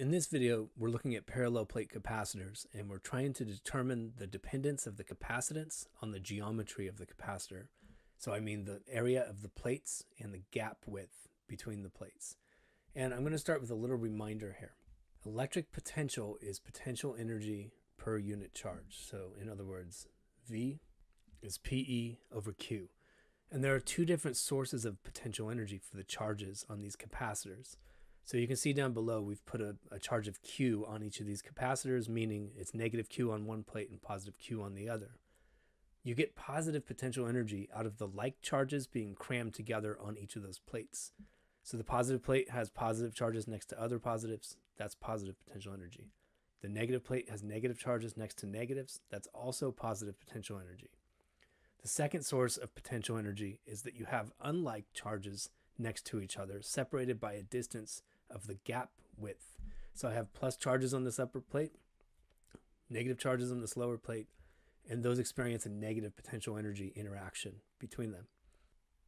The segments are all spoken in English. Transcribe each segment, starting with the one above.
In this video, we're looking at parallel plate capacitors, and we're trying to determine the dependence of the capacitance on the geometry of the capacitor. So I mean the area of the plates and the gap width between the plates. And I'm going to start with a little reminder here. Electric potential is potential energy per unit charge. So in other words, V is PE over Q. And there are two different sources of potential energy for the charges on these capacitors. So you can see down below we've put a charge of Q on each of these capacitors, meaning it's negative Q on one plate and positive Q on the other. You get positive potential energy out of the like charges being crammed together on each of those plates. So the positive plate has positive charges next to other positives. That's positive potential energy. The negative plate has negative charges next to negatives. That's also positive potential energy. The second source of potential energy is that you have unlike charges next to each other, separated by a distance of the gap width. So I have plus charges on this upper plate, negative charges on this lower plate, and those experience a negative potential energy interaction between them.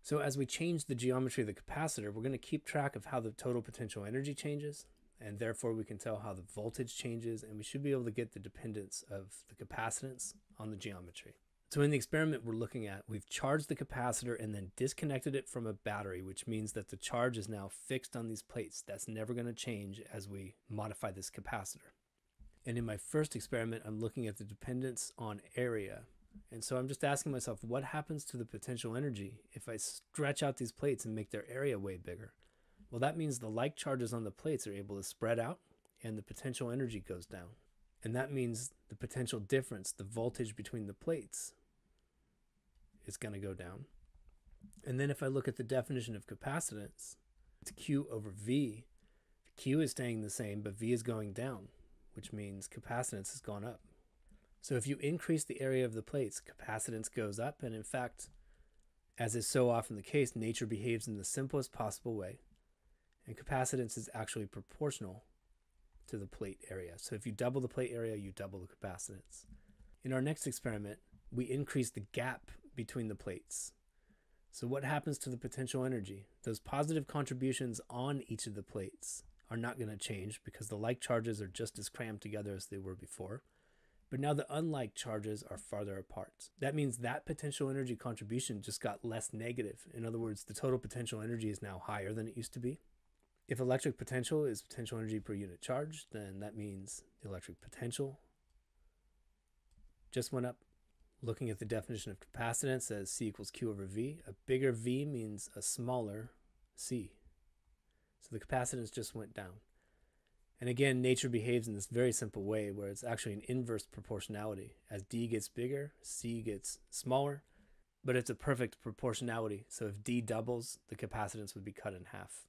So as we change the geometry of the capacitor, we're going to keep track of how the total potential energy changes, and therefore we can tell how the voltage changes, and we should be able to get the dependence of the capacitance on the geometry. So in the experiment we're looking at, we've charged the capacitor and then disconnected it from a battery, which means that the charge is now fixed on these plates. That's never going to change as we modify this capacitor. And in my first experiment, I'm looking at the dependence on area. And so I'm just asking myself, what happens to the potential energy if I stretch out these plates and make their area way bigger? Well, that means the like charges on the plates are able to spread out and the potential energy goes down. And that means the potential difference, the voltage between the plates, is going to go down. And then if I look at the definition of capacitance, it's Q over V. Q is staying the same, but V is going down, which means capacitance has gone up. So if you increase the area of the plates, capacitance goes up. And in fact, as is so often the case, nature behaves in the simplest possible way. And capacitance is actually proportional to the plate area. So if you double the plate area, you double the capacitance. In our next experiment, we increase the gap between the plates. So what happens to the potential energy? Those positive contributions on each of the plates are not going to change because the like charges are just as crammed together as they were before. But now the unlike charges are farther apart. That means that potential energy contribution just got less negative. In other words, the total potential energy is now higher than it used to be. If electric potential is potential energy per unit charge, then that means the electric potential just went up. Looking at the definition of capacitance as C equals Q over V, a bigger V means a smaller C. So the capacitance just went down. And again, nature behaves in this very simple way where it's actually an inverse proportionality. As D gets bigger, C gets smaller, but it's a perfect proportionality. So if D doubles, the capacitance would be cut in half.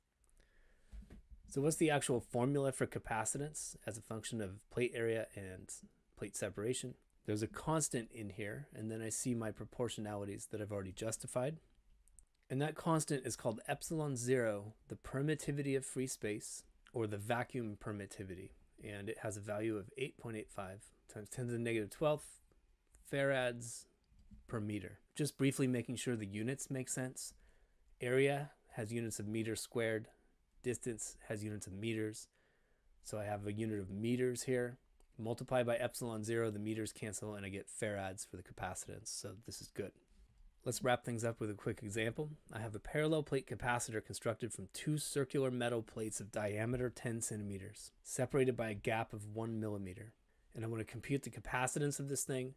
So what's the actual formula for capacitance as a function of plate area and plate separation? There's a constant in here, and then I see my proportionalities that I've already justified. And that constant is called epsilon 0, the permittivity of free space, or the vacuum permittivity. And it has a value of 8.85 times 10 to the negative 12th farads per meter. Just briefly making sure the units make sense. Area has units of meters squared. Distance has units of meters. So I have a unit of meters here. Multiply by epsilon 0, the meters cancel, and I get farads for the capacitance, so this is good. Let's wrap things up with a quick example. I have a parallel plate capacitor constructed from two circular metal plates of diameter 10 centimeters, separated by a gap of 1 millimeter. And I want to compute the capacitance of this thing.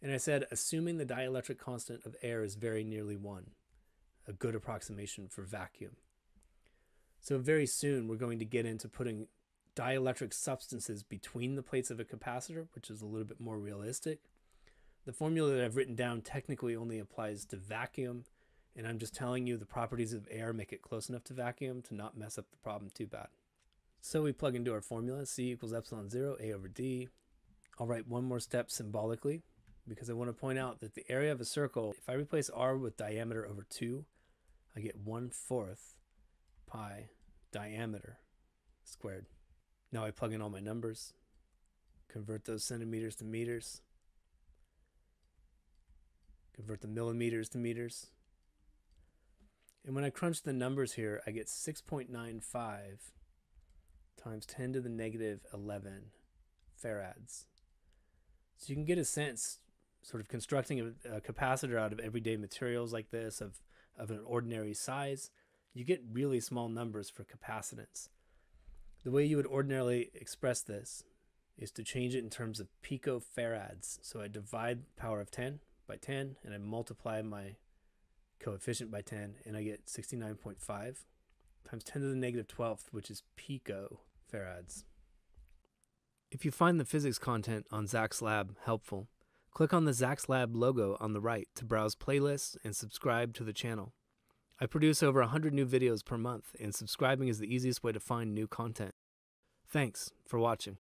And I said, assuming the dielectric constant of air is very nearly 1, a good approximation for vacuum. So very soon we're going to get into putting dielectric substances between the plates of a capacitor, which is a little bit more realistic. The formula that I've written down technically only applies to vacuum, and I'm just telling you the properties of air make it close enough to vacuum to not mess up the problem too bad. So we plug into our formula, C equals epsilon 0, A over D. I'll write one more step symbolically, because I want to point out that the area of a circle, if I replace R with diameter over 2, I get 1/4 pi diameter squared. Now I plug in all my numbers, convert those centimeters to meters, convert the millimeters to meters. And when I crunch the numbers here, I get 6.95 times 10 to the negative 11 farads. So you can get a sense, sort of constructing a capacitor out of everyday materials like this, of an ordinary size, you get really small numbers for capacitance. The way you would ordinarily express this is to change it in terms of picofarads. So I divide the power of 10 by 10, and I multiply my coefficient by 10, and I get 69.5 times 10 to the negative 12th, which is picofarads. If you find the physics content on Zak's Lab helpful, click on the Zak's Lab logo on the right to browse playlists and subscribe to the channel. I produce over 100 new videos per month, and subscribing is the easiest way to find new content. Thanks for watching.